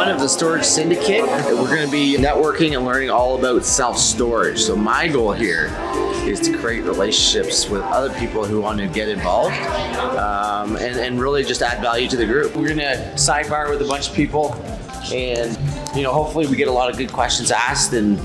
Of the Storage Syndicate. We're going to be networking and learning all about self-storage. So my goal here is to create relationships with other people who want to get involved and really just add value to the group. We're going to sidebar with a bunch of people and, you know, hopefully we get a lot of good questions asked and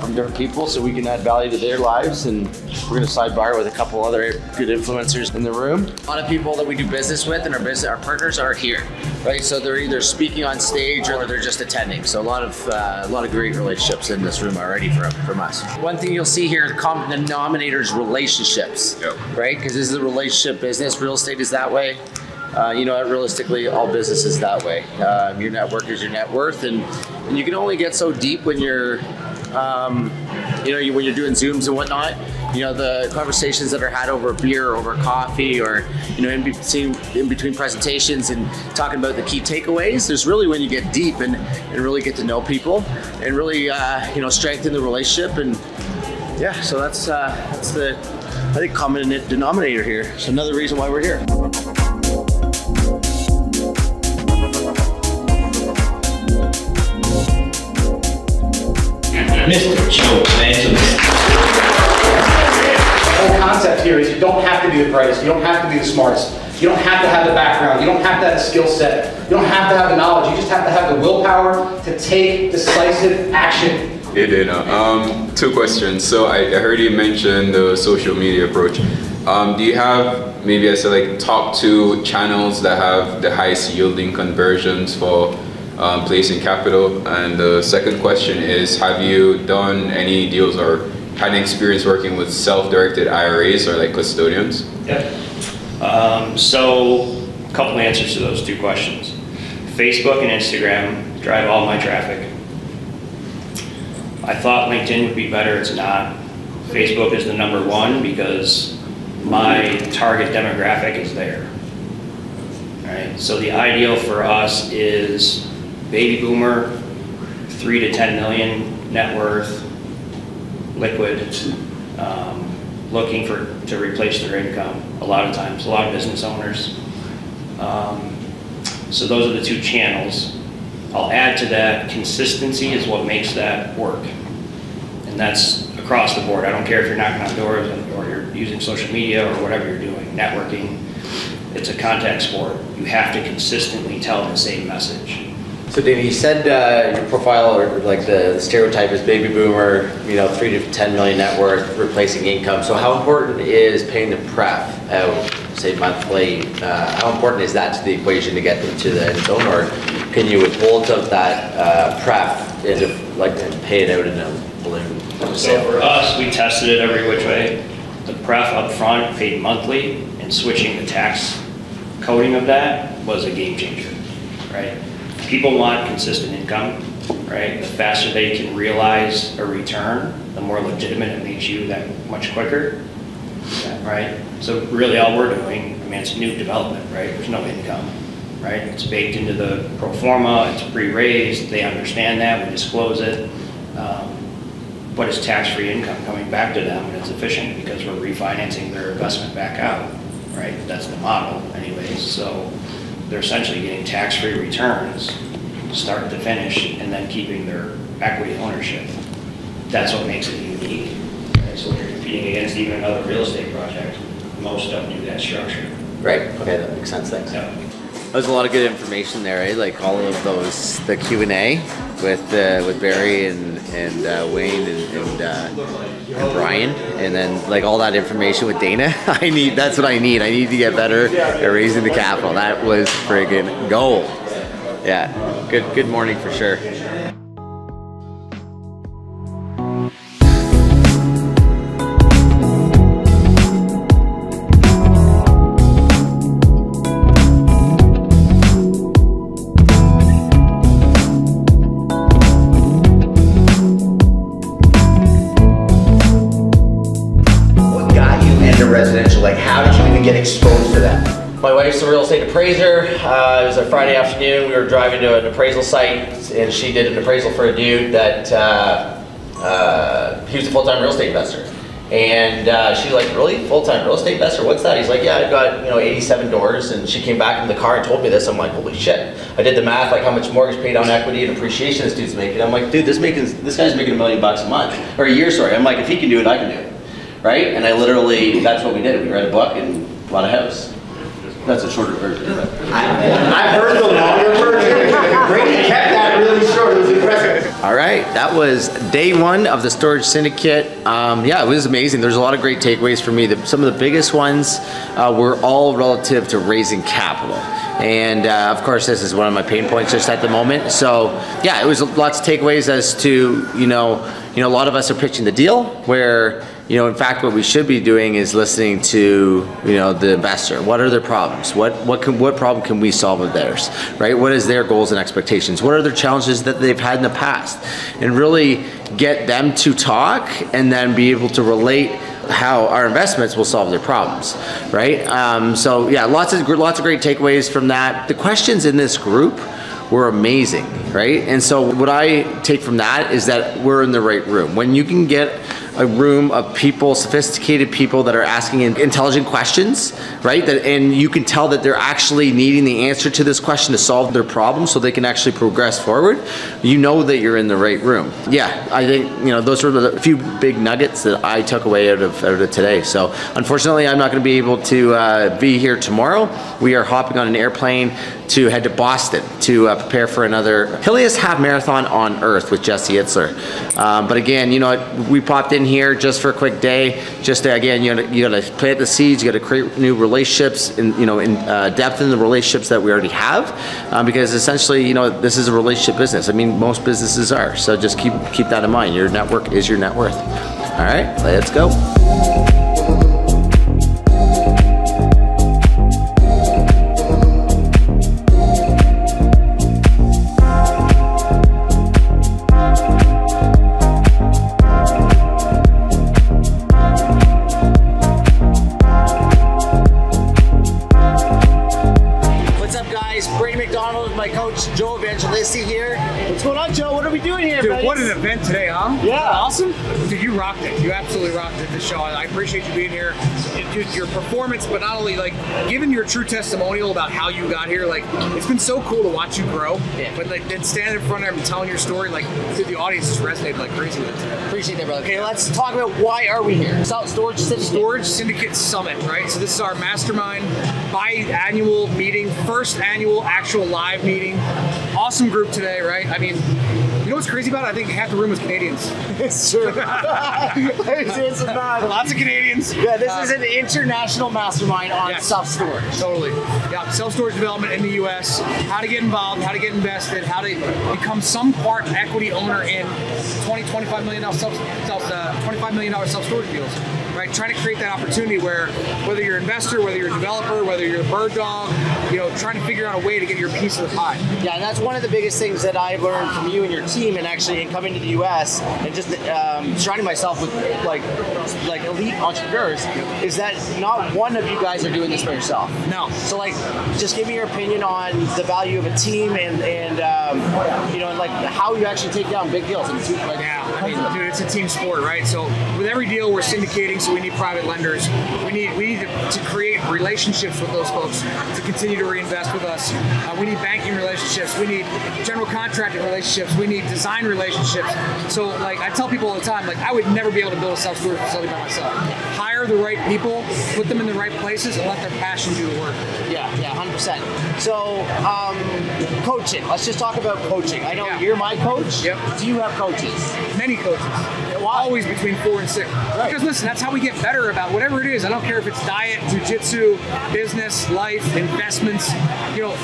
from different people so we can add value to their lives. And we're going to sidebar with a couple other good influencers in the room. A lot of people that we do business with and our partners are here, right? So they're either speaking on stage or they're just attending. So a lot of great relationships in this room already from us. One thing you'll see here, the common denominator is relationships, yep. Right? Because this is a relationship business. Real estate is that way. You know, realistically, all business is that way. Your network is your net worth, and you can only get so deep when you're, when you're doing Zooms and whatnot. You know, the conversations that are had over beer, over coffee, or in between presentations and talking about the key takeaways is really when you get deep and really get to know people and really strengthen the relationship. And yeah, so that's the common denominator here. It's another reason why we're here. Mr. Joe Evangelisti. The whole concept here is you don't have to be the brightest, you don't have to be the smartest, you don't have to have the background, you don't have to have the skill set, you don't have to have the knowledge, you just have to have the willpower to take decisive action. Hey Dana, two questions. So I heard you mention the social media approach. Do you have maybe top 2 channels that have the highest yielding conversions for placing capital? And the second question is, have you done any deals or had experience working with self-directed IRAs or custodians? Yeah. So a couple answers to those 2 questions. Facebook and Instagram drive all my traffic. I thought LinkedIn would be better, it's not. Facebook is the #1 because my target demographic is there. All right? So the ideal for us is baby boomer, 3 to 10 million net worth, liquid, looking to replace their income a lot of times, a lot of business owners. So those are the 2 channels. I'll add to that, consistency is what makes that work. And that's across the board. I don't care if you're knocking on doors or you're using social media or whatever you're doing, networking, it's a contact sport. You have to consistently tell the same message. So Dave, you said your profile, or the stereotype is baby boomer, 3 to 10 million net worth, replacing income. So how important is paying the pref out, say monthly? How important is that to the equation to get them to the end zone, or can you withhold of that pref and pay it out in a balloon? So for us, we tested it every which way. The pref up front paid monthly, and switching the tax coding of that was a game changer, right? People want consistent income, right? The faster they can realize a return, the more legitimate it makes you that much quicker, right? So really all we're doing, it's new development, right? There's no income, right? It's baked into the pro forma, it's pre-raised, they understand that, we disclose it. But it's tax-free income coming back to them, and it's efficient because we're refinancing their investment back out, right? That's the model anyways, so. They're essentially getting tax-free returns, start to finish, and then keeping their equity ownership. That's what makes it unique. Right? So when you're competing against even another real estate project, most don't do that structure. Right, okay, that makes sense, thanks. Yeah. That was a lot of good information there, right? All of those, the Q&A with Barry and Wayne and Brian, and then all that information with Dana. That's what I need. I need to get better at raising the capital. That was friggin' gold. Yeah, good morning for sure. Residential, how did you even get exposed to that? My wife's a real estate appraiser. It was a Friday afternoon. We were driving to an appraisal site, and she did an appraisal for a dude that he was a full-time real estate investor. And she's like, really? Full-time real estate investor? What's that? He's like, yeah, I've got 87 doors. And she came back in the car and told me this. I'm like, holy shit. I did the math, like how much mortgage paid on equity and appreciation this dude's making. I'm like, dude, this guy's making $1 million a month, or a year, sorry. I'm like, if he can do it, I can do it, right? And I literally, that's what we did. We read a book and bought a house. That's a shorter version. I've heard the longer version. Brady kept that really short. It was impressive. All right, that was day one of the Storage Syndicate. Yeah, it was amazing. There's a lot of great takeaways for me. Some of the biggest ones were all relative to raising capital. And of course, this is one of my pain points just at the moment. So yeah, it was lots of takeaways as to, a lot of us are pitching the deal where, in fact, what we should be doing is listening to, the investor. What are their problems? What problem can we solve with theirs, right? What is their goals and expectations? What are their challenges that they've had in the past? And really get them to talk and then be able to relate how our investments will solve their problems, right? So yeah, lots of great takeaways from that. The questions in this group were amazing, right? And so what I take from that is that we're in the right room. When you can get a room of people, sophisticated people that are asking intelligent questions, right? And you can tell that they're actually needing the answer to this question to solve their problem so they can actually progress forward, that you're in the right room. Yeah, I think, those were the few big nuggets that I took away out of today. So unfortunately, I'm not gonna be able to be here tomorrow. We are hopping on an airplane to head to Boston to prepare for another hilliest half marathon on earth with Jesse Itzler. But again, we popped in here just for a quick day, just to, again, you gotta plant the seeds, you gotta create new relationships, in depth in the relationships that we already have, because essentially, this is a relationship business. I mean, most businesses are, so just keep that in mind. Your network is your net worth. All right, let's go. My coach Joe Evangelisti here. What's going on, Joe? What are we doing here, dude? Buddies? What an event today, huh? Yeah, awesome. Dude, you rocked it. You absolutely rocked it. This show. I appreciate you being here. Dude, your performance, but not only giving your true testimonial about how you got here. It's been so cool to watch you grow. Yeah. But then standing in front of them and telling your story, dude, the audience just resonated like crazy with it. Appreciate that, brother. Okay, let's talk about why are we here? Storage Syndicate. Storage Syndicate Summit, right? So this is our mastermind biannual meeting, first annual actual live meeting. Awesome group today, right? I mean, you know what's crazy about it? I think half the room was Canadians. It's true. It's not. Lots of Canadians. Yeah, this is an international mastermind on self-storage. Totally. Yeah, self-storage development in the U.S., how to get involved, how to get invested, how to become some part equity owner in $25 million self-storage deals. Right, trying to create that opportunity where whether you're an investor, whether you're a developer, whether you're a bird dog, trying to figure out a way to get your piece of the pie. Yeah, and that's one of the biggest things that I've learned from you and your team, and actually in coming to the U.S. and just surrounding myself with like elite entrepreneurs, is that not one of you guys are doing this by yourself. No. So just give me your opinion on the value of a team and how you actually take down big deals. Dude, it's a team sport, right? So with every deal we're syndicating. So we need private lenders. We need to create relationships with those folks to continue to reinvest with us. We need banking relationships. We need general contracting relationships. We need design relationships. So I tell people all the time, I would never be able to build a self-storage facility by myself. Hire the right people, put them in the right places, and let their passion do the work. Yeah, 100%. So coaching. Let's just talk about coaching. I know you're my coach. Yep. Do you have coaches? Many coaches. Why? Always between 4 and 6. Right. Because listen, that's how we get better about whatever it is. I don't care if it's diet, jiu-jitsu, business, life, investments.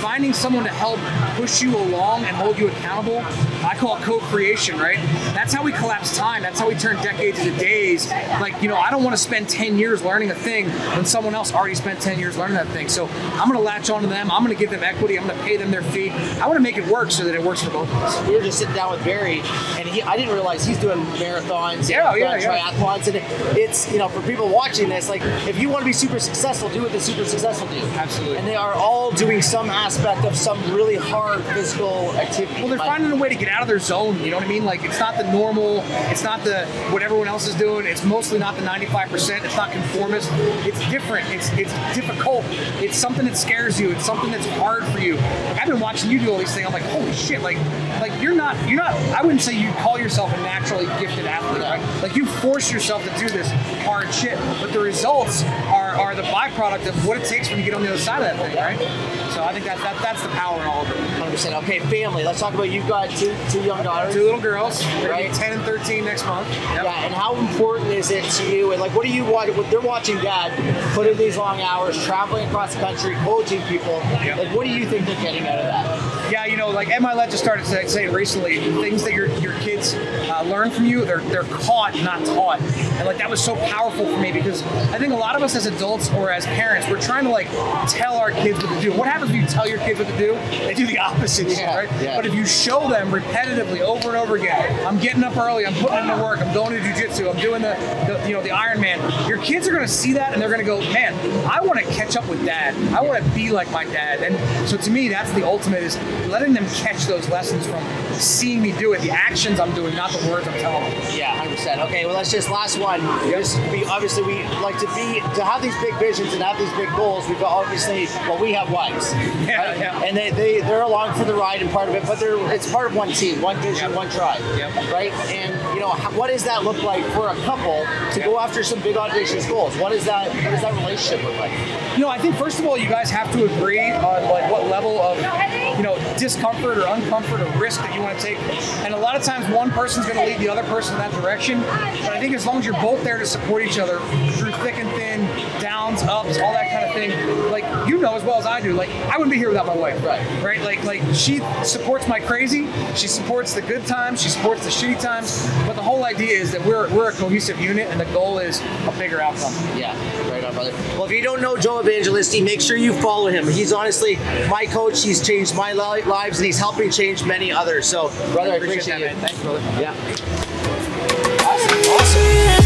Finding someone to help push you along and hold you accountable. I call it co-creation, right? That's how we collapse time. That's how we turn decades into days. I don't want to spend 10 years learning a thing when someone else already spent 10 years learning that thing. So I'm going to latch on to them. I'm going to give them equity. I'm going to pay them their fee. I want to make it work so that it works for both of us. We were just sitting down with Barry, and I didn't realize he's doing marathons, triathlons, and it's you know, for people watching this, like, if you want to be super successful, do what the super successful do. Absolutely. And they are all doing some aspect of some really hard physical activity. Well, they're finding a way to get out of their zone, you know what I mean? Like, it's not the normal, it's not the what everyone else is doing, it's mostly not the 95%, it's not conformist, it's different, it's difficult, it's something that scares you, it's something that's hard for you. Like, I've been watching you do all these things, I'm like, holy shit, like you're not, I wouldn't say you call yourself a naturally gifted athlete, right? Like, you force yourself to do this hard shit, but the results are the byproduct of what it takes when you get on the other side of that thing, right? So I think that's the power in all of it. 100%. Okay, family, let's talk about, you've got two young daughters. Two little girls, right? 10 and 13 next month. Yep. Yeah, and how important is it to you, and like, what do you want, they're watching dad put in these long hours, traveling across the country, coaching people, yep. Like, what do you think they're getting out of that? Yeah, you know, like MILED just started to say recently, things that your kids learn from you, they're caught, not taught. And like, that was so powerful for me, because I think a lot of us as adults or as parents, we're trying to like tell our kids what to do. What happens if you tell your kids what to do? They do the opposite, yeah, right? Yeah. But if you show them repetitively over and over again, I'm getting up early, I'm putting in the work, I'm going to jiu-jitsu, I'm doing the you know, the Ironman, your kids are going to see that and they're going to go, man, I want to catch up with dad. I want to be like my dad. And so to me, that's the ultimate, is letting them catch those lessons from seeing me do it, the actions I'm doing, not the words I'm telling them. Yeah, 100%. Okay, well, that's just last one. Yep. Obviously, we like to have these big visions and have these big goals. We've got, obviously, well, we have wives, yeah, right? Yeah. And they're along for the ride and part of it, but it's part of one team, one vision, yep. One tribe, yep. Right? And you know, what does that look like for a couple to go after some big audacious goals? What does that relationship look like? You know, I think first of all, you guys have to agree on like what level of, you know, discomfort or uncomfort or risk that you want to take. And a lot of times one person's going to lead the other person in that direction. But I think as long as you're both there to support each other through thick and thin, downs, ups, all that kind of thing, like, you know as well as I do, like, I wouldn't be here without my wife, right? Like she supports my crazy, she supports the good times, she supports the shitty times, but the whole idea is that we're a cohesive unit and the goal is a bigger outcome. Yeah, right on, brother. Well, if you don't know Joe Evangelisti, make sure you follow him. He's honestly my coach, he's changed my lives, and he's helping change many others. So, brother, I appreciate you. Thanks, brother. Yeah. Awesome.